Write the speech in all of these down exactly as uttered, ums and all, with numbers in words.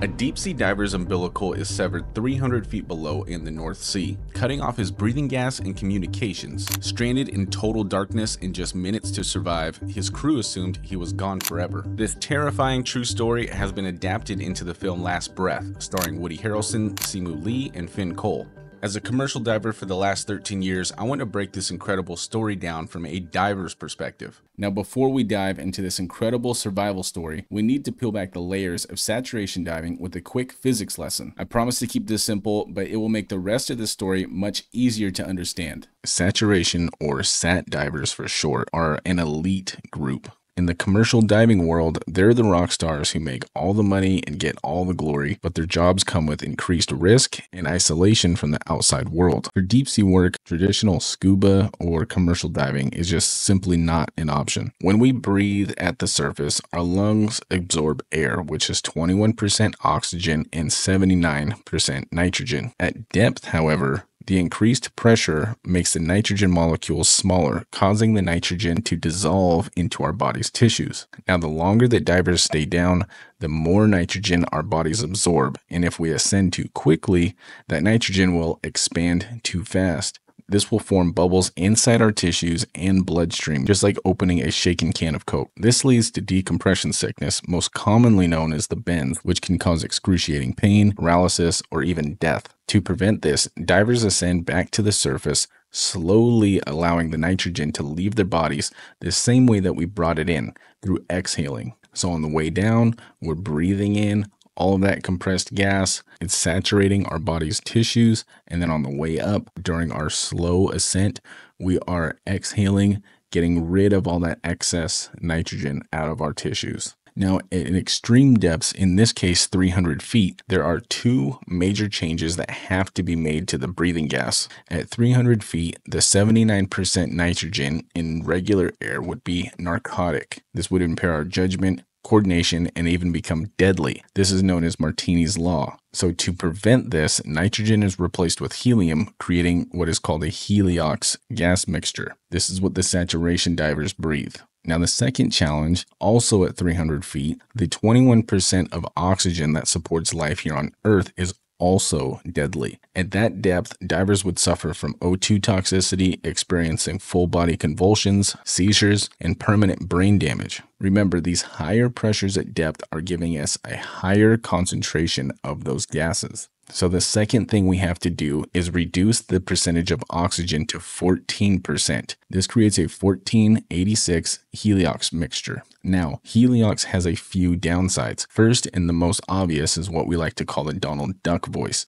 A deep-sea diver's umbilical is severed three hundred feet below in the North Sea, cutting off his breathing gas and communications. Stranded in total darkness in just minutes to survive, his crew assumed he was gone forever. This terrifying true story has been adapted into the film Last Breath, starring Woody Harrelson, Simu Liu, and Finn Cole. As a commercial diver for the last thirteen years, I want to break this incredible story down from a diver's perspective. Now, before we dive into this incredible survival story, we need to peel back the layers of saturation diving with a quick physics lesson. I promise to keep this simple, but it will make the rest of the story much easier to understand. Saturation, or sat divers for short, are an elite group. In the commercial diving world, they're the rock stars who make all the money and get all the glory, but their jobs come with increased risk and isolation from the outside world. For deep sea work, traditional scuba or commercial diving is just simply not an option. When we breathe at the surface, our lungs absorb air, which is twenty-one percent oxygen and seventy-nine percent nitrogen. At depth, however, the increased pressure makes the nitrogen molecules smaller, causing the nitrogen to dissolve into our body's tissues. Now, the longer that divers stay down, the more nitrogen our bodies absorb, and if we ascend too quickly, that nitrogen will expand too fast. This will form bubbles inside our tissues and bloodstream, just like opening a shaken can of Coke. This leads to decompression sickness, most commonly known as the bends, which can cause excruciating pain, paralysis, or even death. To prevent this, divers ascend back to the surface, slowly allowing the nitrogen to leave their bodies the same way that we brought it in, through exhaling. So on the way down, we're breathing in all of that compressed gas, it's saturating our body's tissues, and then on the way up, during our slow ascent, we are exhaling, getting rid of all that excess nitrogen out of our tissues. Now, in extreme depths, in this case three hundred feet, there are two major changes that have to be made to the breathing gas. At three hundred feet, the seventy-nine percent nitrogen in regular air would be narcotic. This would impair our judgment, coordination, and even become deadly. This is known as Martini's law. So to prevent this, nitrogen is replaced with helium, creating what is called a HELIOX gas mixture. This is what the saturation divers breathe. Now, the second challenge, also at three hundred feet, the twenty-one percent of oxygen that supports life here on Earth is also deadly. At that depth, divers would suffer from O two toxicity, experiencing full body convulsions, seizures, and permanent brain damage. Remember, these higher pressures at depth are giving us a higher concentration of those gases. So the second thing we have to do is reduce the percentage of oxygen to fourteen percent. This creates a fourteen eighty-six HELIOX mixture. Now, HELIOX has a few downsides. First, and the most obvious, is what we like to call the Donald Duck voice.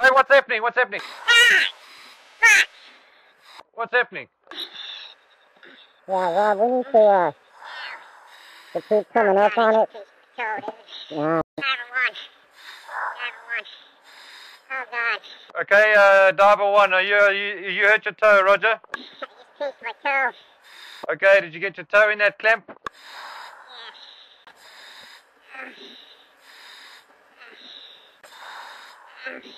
Hey, what's happening? What's happening? What's happening? Yeah, Rob, we need to, uh, the poop coming up on it. Yeah. Oh, God. Okay, uh, diver one, are you, are you, you hurt your toe, Roger? I just pinched my toe. Okay, did you get your toe in that clamp? Yeah. Uh, uh, uh, uh.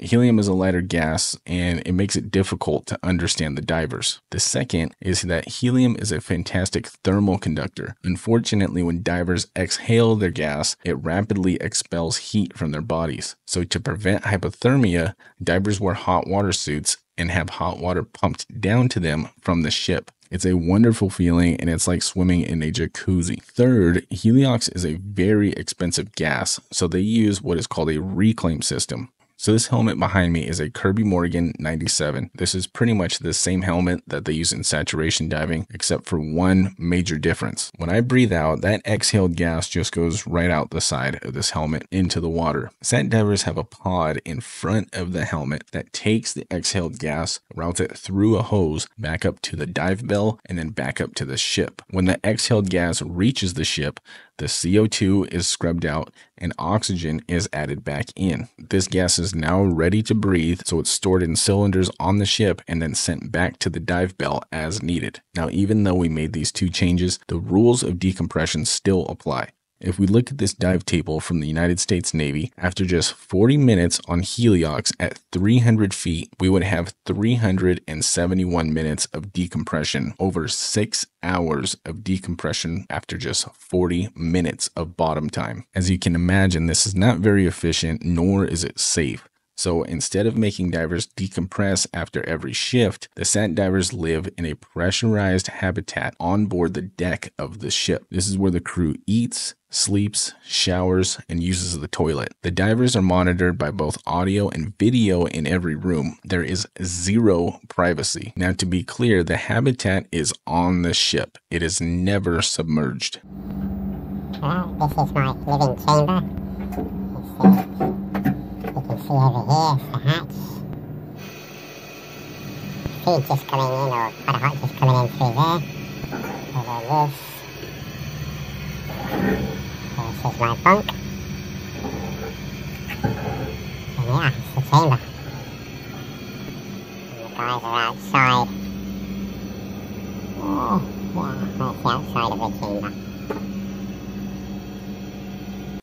Helium is a lighter gas, and it makes it difficult to understand the divers. The second is that helium is a fantastic thermal conductor. Unfortunately, when divers exhale their gas, it rapidly expels heat from their bodies. So to prevent hypothermia, divers wear hot water suits and have hot water pumped down to them from the ship. It's a wonderful feeling, and it's like swimming in a jacuzzi. Third, HELIOX is a very expensive gas, so they use what is called a reclaim system. So this helmet behind me is a Kirby Morgan ninety-seven. This is pretty much the same helmet that they use in saturation diving, except for one major difference. When I breathe out, that exhaled gas just goes right out the side of this helmet into the water. Sat divers have a pod in front of the helmet that takes the exhaled gas, routes it through a hose, back up to the dive bell, and then back up to the ship. When the exhaled gas reaches the ship, the C O two is scrubbed out and oxygen is added back in. This gas is now ready to breathe, so it's stored in cylinders on the ship and then sent back to the dive bell as needed. Now, even though we made these two changes, the rules of decompression still apply. If we look at this dive table from the United States Navy, after just forty minutes on HELIOX at three hundred feet, we would have three hundred seventy-one minutes of decompression, over six hours of decompression after just forty minutes of bottom time. As you can imagine, this is not very efficient, nor is it safe. So instead of making divers decompress after every shift, the sat divers live in a pressurized habitat on board the deck of the ship. This is where the crew eats, sleeps, showers, and uses the toilet. The divers are monitored by both audio and video in every room. There is zero privacy. Now, to be clear, the habitat is on the ship. It is never submerged. Wow. This is my living chamber. See over here, the hatch. Feed just coming in, or quite a hot just coming in through there. Over this. This is my bunk. And yeah, it's the chamber. And the guys are outside. Oh, yeah, that's the outside of the chamber.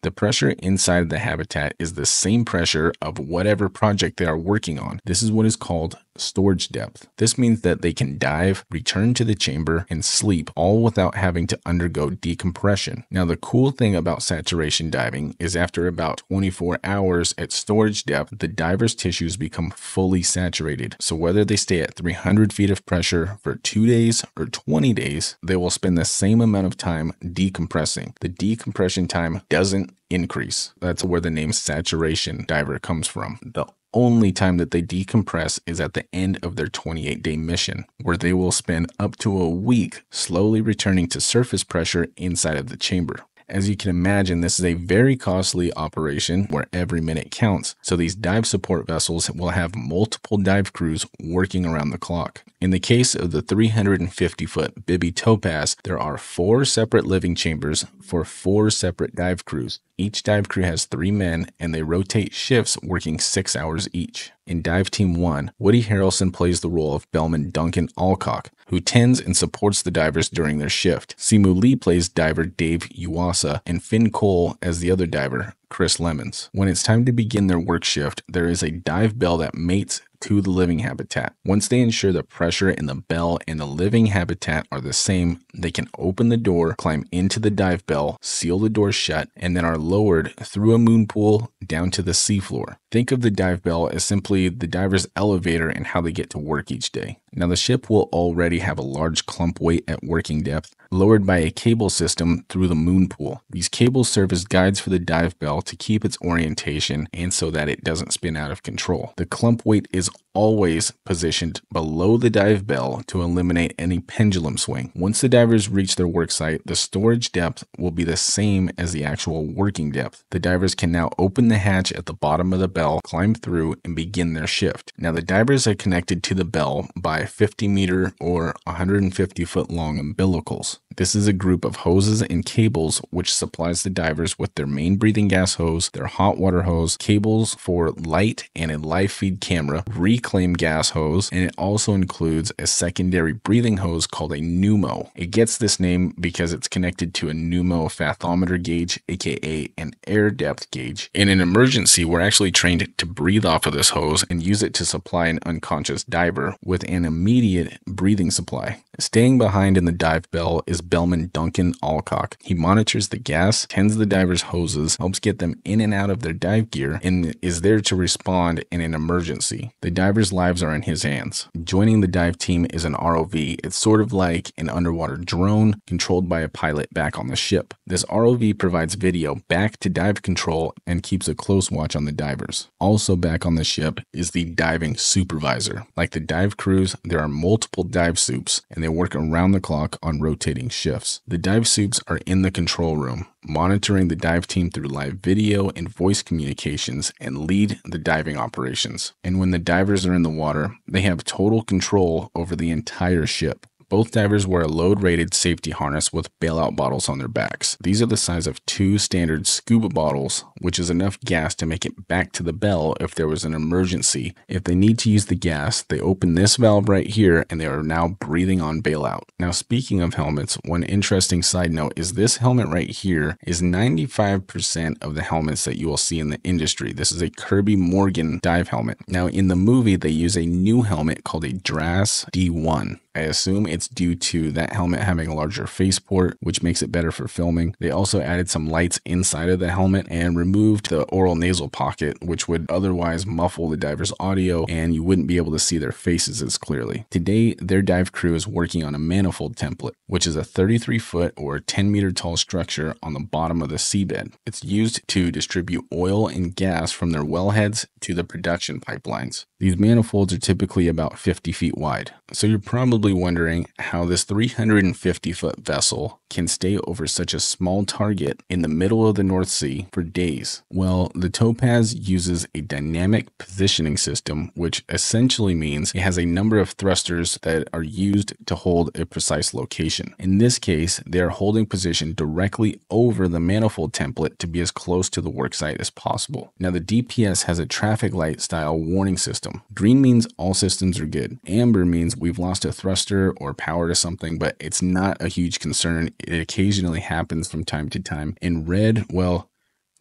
The pressure inside the habitat is the same pressure of whatever project they are working on. This is what is called storage depth. This means that they can dive, return to the chamber, and sleep, all without having to undergo decompression. Now, the cool thing about saturation diving is after about twenty-four hours at storage depth, the diver's tissues become fully saturated. So whether they stay at three hundred feet of pressure for two days or twenty days, they will spend the same amount of time decompressing. The decompression time doesn't increase. That's where the name saturation diver comes from. The only time that they decompress is at the end of their twenty-eight day mission, where they will spend up to a week slowly returning to surface pressure inside of the chamber. As you can imagine, this is a very costly operation where every minute counts, so these dive support vessels will have multiple dive crews working around the clock. In the case of the three hundred fifty foot Bibby Topaz, there are four separate living chambers for four separate dive crews. Each dive crew has three men, and they rotate shifts working six hours each. In Dive Team one, Woody Harrelson plays the role of bellman Duncan Alcock, who tends and supports the divers during their shift. Simu Liu plays diver Dave Yuasa, and Finn Cole as the other diver, Chris Lemons. When it's time to begin their work shift, there is a dive bell that mates to the living habitat. Once they ensure the pressure in the bell and the living habitat are the same, they can open the door, climb into the dive bell, seal the door shut, and then are lowered through a moon pool down to the seafloor. Think of the dive bell as simply the diver's elevator and how they get to work each day. Now, the ship will already have a large clump weight at working depth, lowered by a cable system through the moon pool. These cables serve as guides for the dive bell to keep its orientation and so that it doesn't spin out of control. The clump weight is always positioned below the dive bell to eliminate any pendulum swing. Once the divers reach their work site, the storage depth will be the same as the actual working depth. The divers can now open the hatch at the bottom of the bell, climb through, and begin their shift. Now, the divers are connected to the bell by fifty meter or one hundred fifty foot long umbilicals. This is a group of hoses and cables which supplies the divers with their main breathing gas hose, their hot water hose, cables for light and a live feed camera, reclaim gas hose, and it also includes a secondary breathing hose called a pneumo. It gets this name because it's connected to a pneumofathometer gauge, aka an air depth gauge. In an emergency, we're actually trained to breathe off of this hose and use it to supply an unconscious diver with an immediate breathing supply. Staying behind in the dive bell is bellman Duncan Alcock. He monitors the gas, tends the divers' hoses, helps get them in and out of their dive gear, and is there to respond in an emergency. The divers' lives are in his hands. Joining the dive team is an R O V. It's sort of like an underwater drone controlled by a pilot back on the ship. This R O V provides video back to dive control and keeps a close watch on the divers. Also back on the ship is the diving supervisor. Like the dive crews, there are multiple dive soups, and they work around the clock on rotating shifts. The dive soups are in the control room, monitoring the dive team through live video and voice communications, and lead the diving operations. And when the divers are in the water, they have total control over the entire ship. Both divers wear a load-rated safety harness with bailout bottles on their backs. These are the size of two standard scuba bottles, which is enough gas to make it back to the bell if there was an emergency. If they need to use the gas, they open this valve right here and they are now breathing on bailout. Now, speaking of helmets, one interesting side note is this helmet right here is ninety-five percent of the helmets that you will see in the industry. This is a Kirby Morgan dive helmet. Now, in the movie, they use a new helmet called a Drass D one. I assume it's due to that helmet having a larger faceport, which makes it better for filming. They also added some lights inside of the helmet and removed the oral nasal pocket, which would otherwise muffle the diver's audio and you wouldn't be able to see their faces as clearly. Today, their dive crew is working on a manifold template, which is a thirty-three foot or ten meter tall structure on the bottom of the seabed. It's used to distribute oil and gas from their wellheads to the production pipelines. These manifolds are typically about fifty feet wide. So you're probably wondering how this three hundred fifty foot vessel can stay over such a small target in the middle of the North Sea for days. Well, the Topaz uses a dynamic positioning system, which essentially means it has a number of thrusters that are used to hold a precise location. In this case, they are holding position directly over the manifold template to be as close to the worksite as possible. Now, the D P S has a traffic light style warning system. Green means all systems are good. Amber means we've lost a thruster or power to something, but it's not a huge concern. It occasionally happens from time to time. And red, well,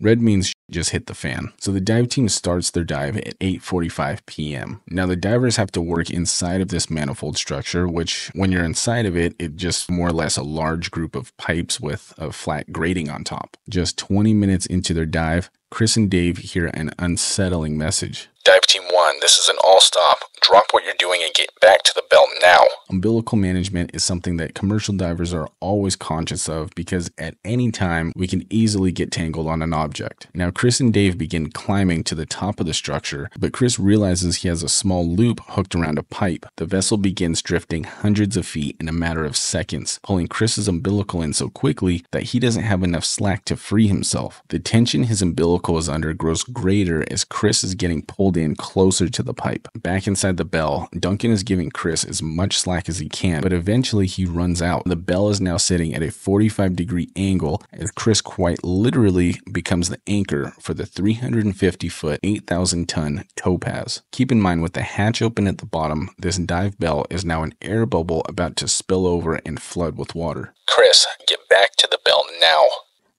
red means just hit the fan. So the dive team starts their dive at eight forty-five p m Now the divers have to work inside of this manifold structure, which when you're inside of it, it just more or less a large group of pipes with a flat grating on top. Just twenty minutes into their dive, Chris and Dave hear an unsettling message. Dive Team one, this is an all-stop. Drop what you're doing and get back to the belt now. Umbilical management is something that commercial divers are always conscious of because at any time, we can easily get tangled on an object. Now, Chris and Dave begin climbing to the top of the structure, but Chris realizes he has a small loop hooked around a pipe. The vessel begins drifting hundreds of feet in a matter of seconds, pulling Chris's umbilical in so quickly that he doesn't have enough slack to free himself. The tension his umbilical is under grows greater as Chris is getting pulled in closer to the pipe. Back inside the bell, Duncan is giving Chris as much slack as he can, but eventually he runs out. The bell is now sitting at a forty-five degree angle as Chris quite literally becomes the anchor for the three hundred fifty foot, eight thousand ton Topaz. Keep in mind, with the hatch open at the bottom, this dive bell is now an air bubble about to spill over and flood with water. Chris, get back to the bell now.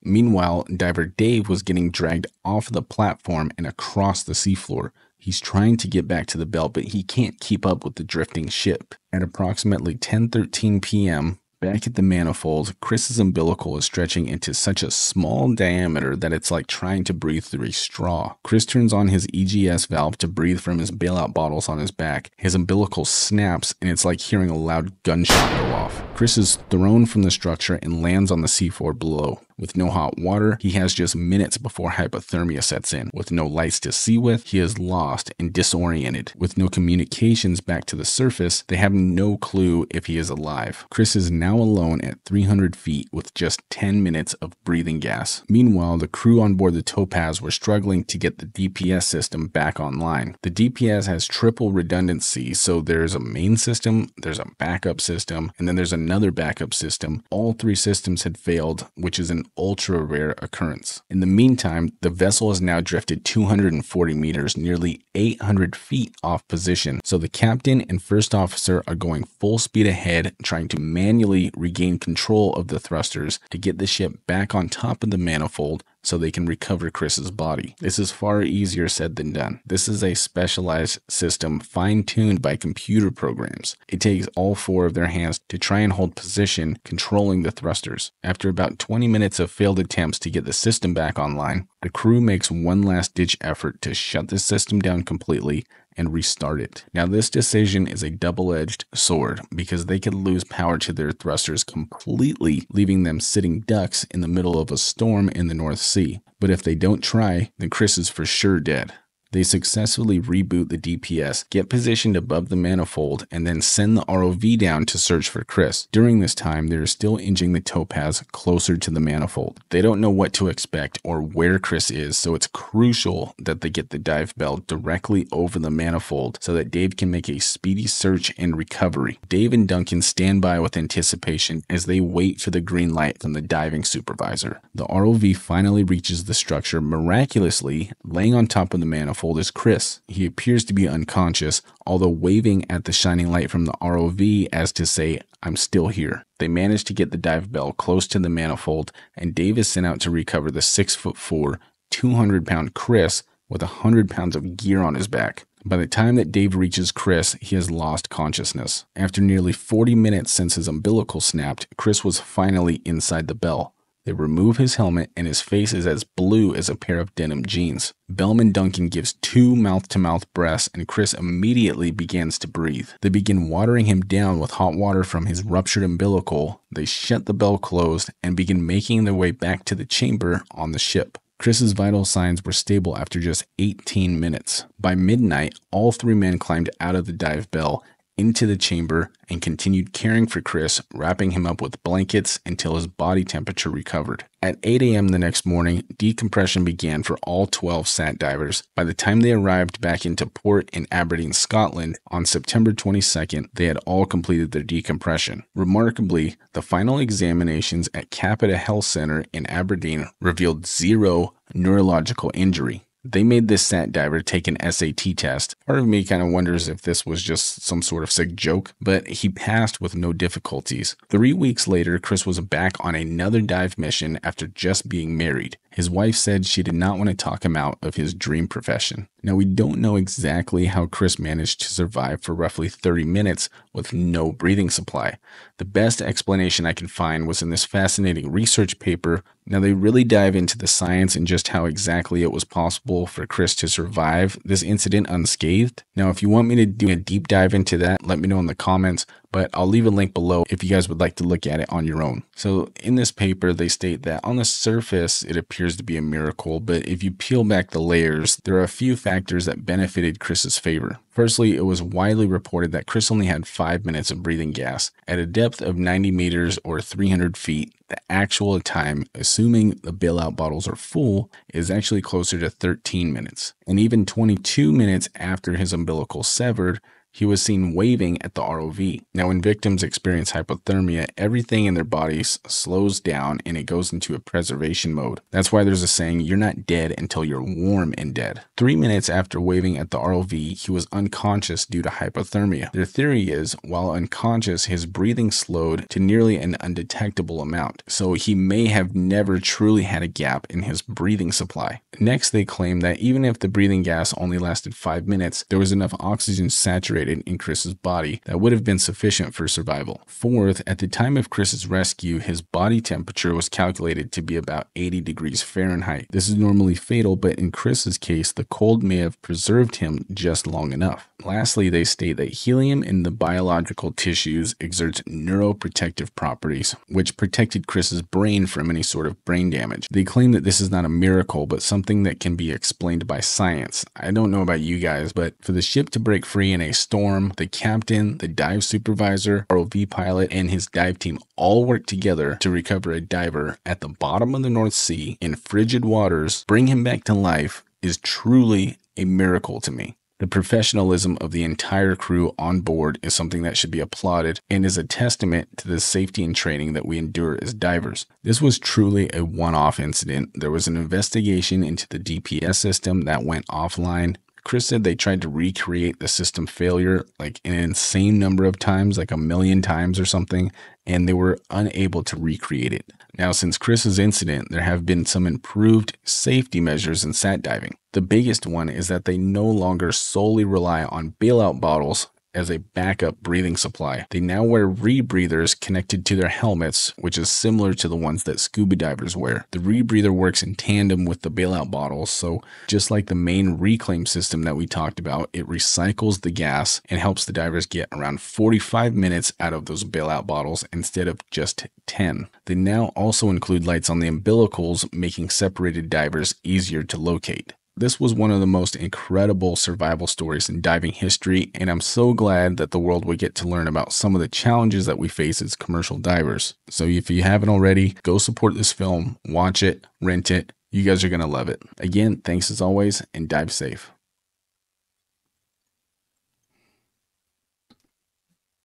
Meanwhile, diver Dave was getting dragged off the platform and across the seafloor. He's trying to get back to the bell, but he can't keep up with the drifting ship. At approximately ten thirteen p m, back at the manifold, Chris's umbilical is stretching into such a small diameter that it's like trying to breathe through a straw. Chris turns on his E G S valve to breathe from his bailout bottles on his back. His umbilical snaps, and it's like hearing a loud gunshot go off. Chris is thrown from the structure and lands on the seafloor below. With no hot water, he has just minutes before hypothermia sets in. With no lights to see with, he is lost and disoriented. With no communications back to the surface, they have no clue if he is alive. Chris is now alone at three hundred feet with just ten minutes of breathing gas. Meanwhile, the crew on board the Topaz were struggling to get the D P S system back online. The D P S has triple redundancy, so there's a main system, there's a backup system, and then there's another backup system. All three systems had failed, which is an ultra rare occurrence. In the meantime, the vessel has now drifted two hundred forty meters, nearly eight hundred feet off position. So the captain and first officer are going full speed ahead, trying to manually regain control of the thrusters to get the ship back on top of the manifold so they can recover Chris's body. This is far easier said than done. This is a specialized system fine-tuned by computer programs. It takes all four of their hands to try and hold position, controlling the thrusters. After about twenty minutes of failed attempts to get the system back online, the crew makes one last-ditch effort to shut the system down completely and restart it. Now, this decision is a double-edged sword because they could lose power to their thrusters completely, leaving them sitting ducks in the middle of a storm in the North Sea. But if they don't try, then Chris is for sure dead. They successfully reboot the D P S, get positioned above the manifold, and then send the R O V down to search for Chris. During this time, they are still inching the Topaz closer to the manifold. They don't know what to expect or where Chris is, so it's crucial that they get the dive bell directly over the manifold so that Dave can make a speedy search and recovery. Dave and Duncan stand by with anticipation as they wait for the green light from the diving supervisor. The R O V finally reaches the structure. Miraculously, laying on top of the manifold is Chris. He appears to be unconscious, although waving at the shining light from the R O V as to say, "I'm still here." They manage to get the dive bell close to the manifold, and Dave is sent out to recover the six foot four, two hundred pound Chris with one hundred pounds of gear on his back. By the time that Dave reaches Chris, he has lost consciousness. After nearly forty minutes since his umbilical snapped, Chris was finally inside the bell. They remove his helmet, and his face is as blue as a pair of denim jeans. Bellman Duncan gives two mouth-to-mouth breaths, and Chris immediately begins to breathe. They begin watering him down with hot water from his ruptured umbilical. They shut the bell closed and begin making their way back to the chamber on the ship. Chris's vital signs were stable after just eighteen minutes. By midnight, all three men climbed out of the dive bell into the chamber and continued caring for Chris, wrapping him up with blankets until his body temperature recovered. At eight a m the next morning, decompression began for all twelve SAT divers. By the time they arrived back into port in Aberdeen, Scotland, on September twenty-second, they had all completed their decompression. Remarkably, the final examinations at Capita Health Center in Aberdeen revealed zero neurological injury. They made this SAT diver take an S A T test. Part of me kind of wonders if this was just some sort of sick joke, but he passed with no difficulties. Three weeks later, Chris was back on another dive mission after just being married. His wife said she did not want to talk him out of his dream profession. Now, we don't know exactly how Chris managed to survive for roughly thirty minutes with no breathing supply. The best explanation I could find was in this fascinating research paper. Now, they really dive into the science and just how exactly it was possible for Chris to survive this incident unscathed. Now, if you want me to do a deep dive into that, let me know in the comments, but I'll leave a link below if you guys would like to look at it on your own. So in this paper, they state that on the surface, it appears to be a miracle, but if you peel back the layers, there are a few factors that benefited Chris's favor. Firstly, it was widely reported that Chris only had five minutes of breathing gas. At a depth of ninety meters or three hundred feet, the actual time, assuming the bailout bottles are full, is actually closer to thirteen minutes. And even twenty-two minutes after his umbilical severed, he was seen waving at the R O V. Now, when victims experience hypothermia, everything in their bodies slows down and it goes into a preservation mode. That's why there's a saying, you're not dead until you're warm and dead. Three minutes after waving at the R O V, he was unconscious due to hypothermia. Their theory is, while unconscious, his breathing slowed to nearly an undetectable amount, so he may have never truly had a gap in his breathing supply. Next, they claim that even if the breathing gas only lasted five minutes, there was enough oxygen saturated in Chris's body that would have been sufficient for survival. Fourth, at the time of Chris's rescue, his body temperature was calculated to be about eighty degrees Fahrenheit. This is normally fatal, but in Chris's case, the cold may have preserved him just long enough. Lastly, they state that helium in the biological tissues exerts neuroprotective properties, which protected Chris's brain from any sort of brain damage. They claim that this is not a miracle, but something that can be explained by science. I don't know about you guys, but for the ship to break free in a storm, the captain, the dive supervisor, R O V pilot, and his dive team all work together to recover a diver at the bottom of the North Sea in frigid waters, bring him back to life, is truly a miracle to me. The professionalism of the entire crew on board is something that should be applauded and is a testament to the safety and training that we endure as divers. This was truly a one-off incident. There was an investigation into the D P S system that went offline. Chris said they tried to recreate the system failure like an insane number of times, like a million times or something, and they were unable to recreate it. Now, since Chris's incident, there have been some improved safety measures in SAT diving. The biggest one is that they no longer solely rely on bailout bottles as a backup breathing supply. They now wear rebreathers connected to their helmets, which is similar to the ones that scuba divers wear. The rebreather works in tandem with the bailout bottles, so just like the main reclaim system that we talked about, it recycles the gas and helps the divers get around forty-five minutes out of those bailout bottles instead of just ten. They now also include lights on the umbilicals, making separated divers easier to locate. This was one of the most incredible survival stories in diving history, and I'm so glad that the world will get to learn about some of the challenges that we face as commercial divers. So if you haven't already, go support this film, watch it, rent it. You guys are going to love it. Again, thanks as always, and dive safe.